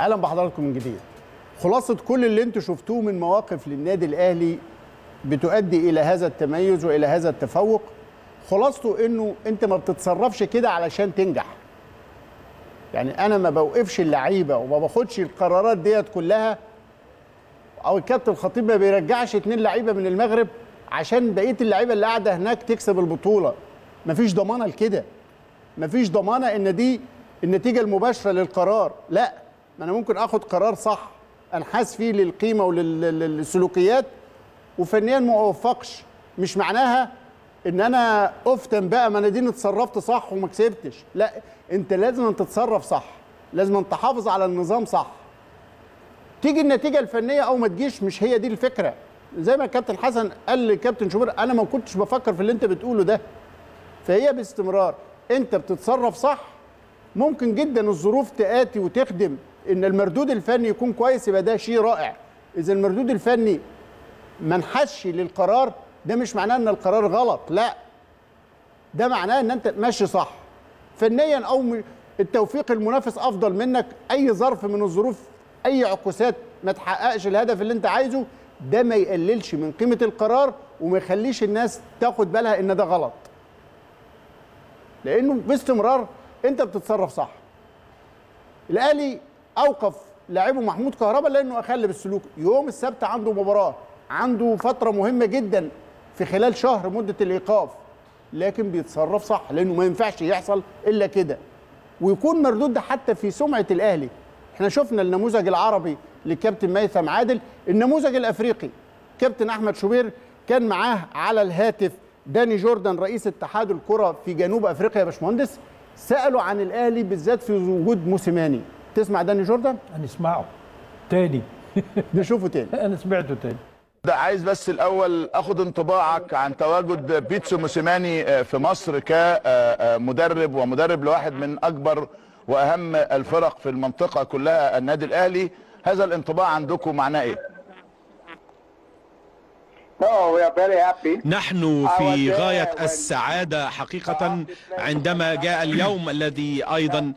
اهلا بحضراتكم من جديد. خلاصه كل اللي انتم شفتوه من مواقف للنادي الاهلي بتؤدي الى هذا التميز والى هذا التفوق، خلاصته انه انت ما بتتصرفش كده علشان تنجح. يعني انا ما بوقفش اللعيبه وما باخدش القرارات ديت كلها، او الكابتن الخطيب ما بيرجعش 2 لعيبه من المغرب عشان بقيه اللعيبه اللي قاعده هناك تكسب البطوله. مفيش ضمانه لكده، مفيش ضمانه ان دي النتيجه المباشره للقرار. لا، ما انا ممكن اخد قرار صح انحاز فيه للقيمه وللسلوكيات وفنيا ما اوفقش، مش معناها ان انا افتن بقى ما انا دي اتصرفت صح وما كسبتش. لا، انت لازم أن تتصرف صح، لازم أن تحافظ على النظام صح، تيجي النتيجه الفنيه او ما تجيش. مش هي دي الفكره. زي ما الكابتن حسن قال للكابتن شوبير انا ما كنتش بفكر في اللي انت بتقوله ده. فهي باستمرار انت بتتصرف صح، ممكن جدا الظروف تآتي وتخدم ان المردود الفني يكون كويس، يبقى ده شيء رائع. اذا المردود الفني ما انحازش للقرار، ده مش معناه ان القرار غلط، لا، ده معناه ان انت ماشي صح فنيا او التوفيق المنافس افضل منك. اي ظرف من الظروف، اي عكوسات، ما تحققش الهدف اللي انت عايزه، ده ما يقللش من قيمه القرار وما يخليش الناس تاخد بالها ان ده غلط، لانه باستمرار انت بتتصرف صح. الاهلي اوقف لاعبه محمود كهربا لانه اخل بالسلوك. يوم السبت عنده مباراه، عنده فتره مهمه جدا في خلال شهر مده الايقاف، لكن بيتصرف صح لانه ما ينفعش يحصل الا كده ويكون مردود ده حتى في سمعه الاهلي. احنا شفنا النموذج العربي للكابتن ميثم عادل، النموذج الافريقي كابتن احمد شوبير كان معاه على الهاتف داني جوردان رئيس اتحاد الكرة في جنوب افريقيا. يا باشمهندس، سالوا عن الاهلي بالذات في وجود موسيماني. تسمع داني جوردان؟ هنسمعه تاني نشوفه تاني انا سمعته تاني. ده عايز بس الاول اخد انطباعك عن تواجد بيتسو موسيماني في مصر كمدرب، ومدرب لواحد من اكبر واهم الفرق في المنطقه كلها النادي الاهلي. هذا الانطباع عندكم معناه ايه؟ نحن في غاية السعادة حقيقة عندما جاء اليوم الذي أيضا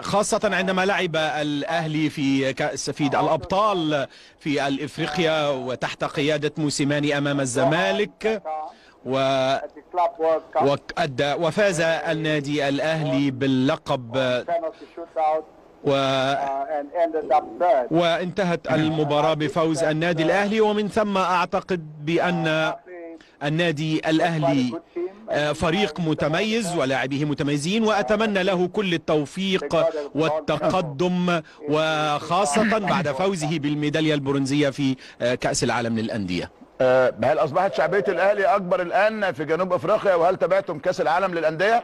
خاصة عندما لعب الأهلي في كأس في الأبطال في الإفريقيا وتحت قيادة موسيماني أمام الزمالك، وأدى وفاز النادي الأهلي باللقب وانتهت المباراة بفوز النادي الأهلي. ومن ثم أعتقد بأن النادي الأهلي فريق متميز ولاعبيه متميزين، وأتمنى له كل التوفيق والتقدم، وخاصة بعد فوزه بالميدالية البرونزية في كأس العالم للأندية. هل أصبحت شعبية الأهلي أكبر الآن في جنوب أفريقيا، وهل تابعتم كأس العالم للأندية؟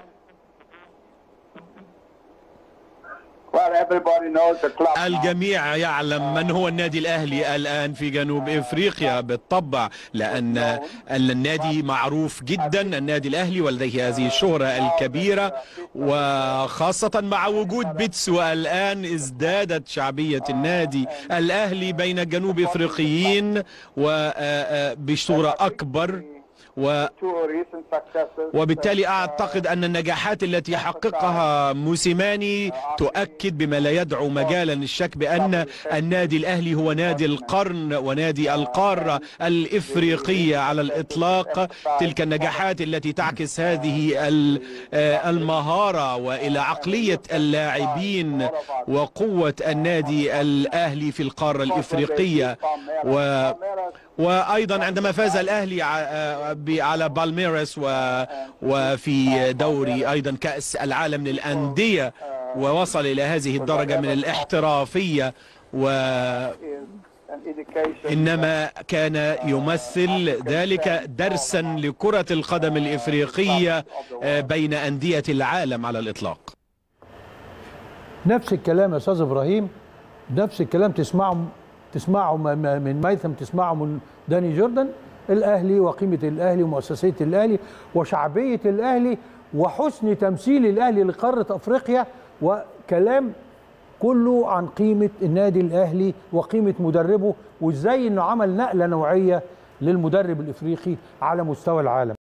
الجميع يعلم من هو النادي الأهلي الآن في جنوب إفريقيا بالطبع، لأن النادي معروف جدا، النادي الأهلي، ولديه هذه الشهرة الكبيرة، وخاصة مع وجود بيتسو الآن ازدادت شعبية النادي الأهلي بين الجنوب إفريقيين وبصورة أكبر، وبالتالي أعتقد أن النجاحات التي حققها موسيماني تؤكد بما لا يدعو مجالا للشك بأن النادي الأهلي هو نادي القرن ونادي القارة الإفريقية على الإطلاق. تلك النجاحات التي تعكس هذه المهارة وإلى عقلية اللاعبين وقوة النادي الأهلي في القارة الإفريقية. وأيضا عندما فاز الأهلي على بالميرس وفي دوري أيضا كأس العالم للأندية ووصل إلى هذه الدرجة من الاحترافية، وإنما كان يمثل ذلك درسا لكرة القدم الإفريقية بين أندية العالم على الإطلاق. نفس الكلام يا أستاذ إبراهيم، نفس الكلام تسمعه من ميثم، تسمعه من داني جوردان. الأهلي وقيمة الأهلي ومؤسسية الأهلي وشعبية الأهلي وحسن تمثيل الأهلي لقارة أفريقيا، وكلام كله عن قيمة النادي الأهلي وقيمة مدربه، وإزاي إنه عمل نقلة نوعية للمدرب الإفريقي على مستوى العالم.